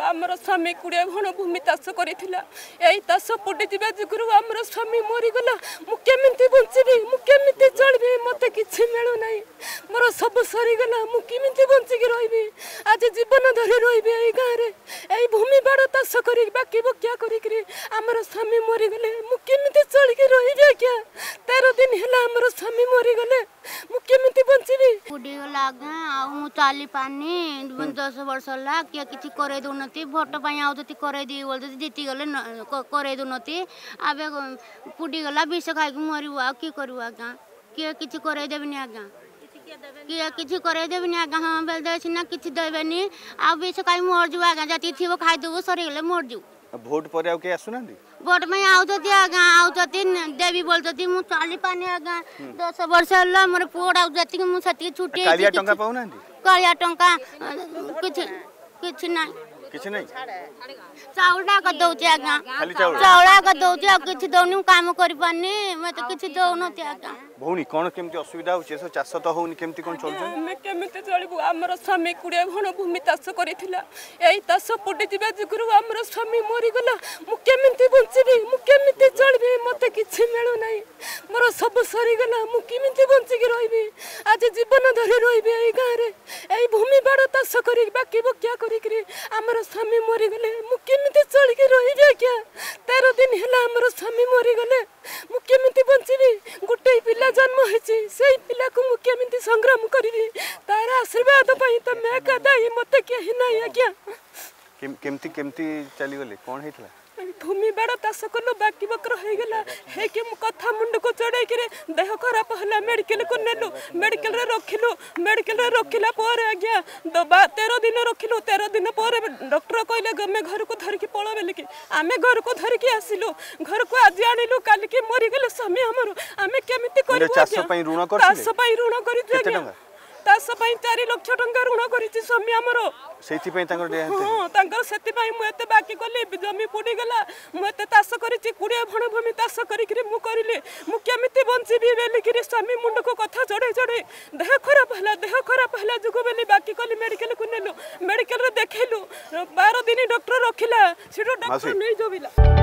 आमर स्वामी 20 घण भूमि चाष करा यही चाष पड़ी जावा जुगुरु आमर स्वामी मरीगला मुझे बंचीबी मुझे चलबी मत कि मिलूना मोर सब सरीगला मुझे बंचिकी रही आज जीवन धरी रही गाँव में भूमि बाड़ चाष कर बाकी बकिया कर स्वामी मरीगले मुझे चलिकी रही आज्ञा 13 दिन है आमर स्वामी मरीगले मुझे बंचीबी बुढ़ीगला आज्ञा आ चाली पानी 10 वर्ष है किए कि कर भोट आती कई जीती गले कई दूनती आबे पुडीगला विष खाई मरबू आ कि करू आज्ञा किए कि करेदेवनी आज्ञा किए कि करेदेवनी आज्ञा हाँ बेल सीना कि देवेनि आ विष खाई मरजु आज्ञा जति थी खाईदेबू सरीगले मरजु भोट पर आउ के आसुना भोट में आउती आज्ञा आउती देवी बोलती मु चाली पानी आज्ञा 10 वर्ष है मोर पुआड़ा जति मुझे छुट्टी कालिया टंका किछि ना किछि नहीं चावड़ा का दउची आगा खाली चावड़ा का दउची आ किछि दउनु काम करि पानी मैं तो किछि दउनति आगा भौनी कोन केमति असुविधा होचे सो चाष तो होनी केमति कोन चलजो मैं केमति चलबु हमर स्वामी 20 घण भूमि चाष करथिला एई चाष पड़ी जावा जुगुरु हमर स्वामी मरि गला मु केमति बंचीबी मु केमति चलबी मते किछि मिलु नहीं मोर सब सरी गला मु केमति बंचीकी रहिबी आज जीवन धरी रहिबी एई गाँव रे एई भूमि बाड़ चाष कर बाकी बकिया कर हमर स्वामी मरि गले मु केमति चलकी रहिबी आज्ञा 13 दिन हैला हमर स्वामी मरि गले मु केमति बंचीबी गुटे पिला जन्म होइछि सेई पिला को मु केमति संग्राम करिबी तार आशीर्वाद पई त मैं कदाई मते केहि नाही आज्ञा केमति केमति चली गले कोन हेतला भूमि बाड़ चाष कल बाकी बकर हो गला है कि कथा मुंड को चढ़ाई देह खराब है मेडिकल को नेलु मेडिकल रखिलु मेडिकल रखिला आज्ञा 13 दिन रखिलु 13 दिन पर डॉक्टर कहले गमे घर को धरिकी पल बेलिकी आम घर को धरिकी आसिलु घर को आज आणिलु काल की मरीगले स्वामी हमर आम केमिति करिवो चाष पई ऋण करिवो तास पई 4 लाख टंका ऋण करिछि स्वामी हमर सेति पई तांकर दे हां तांकर सेति पई मु एते बाकी कली जमी पुडी गला मु एते तास करिछि 20 घण भूमि तास करिकि मु करिले मु केमिति बंचीबी बेलिकि स्वामी मुंड को कथा चढ़े चढ़े देह खराब हला जुगो बेली बाकी कली मेडिकल को नेलो मेडिकल रे देखैलु 12 दिन डॉक्टर रखिला सिडो डॉक्टर नै जोबिला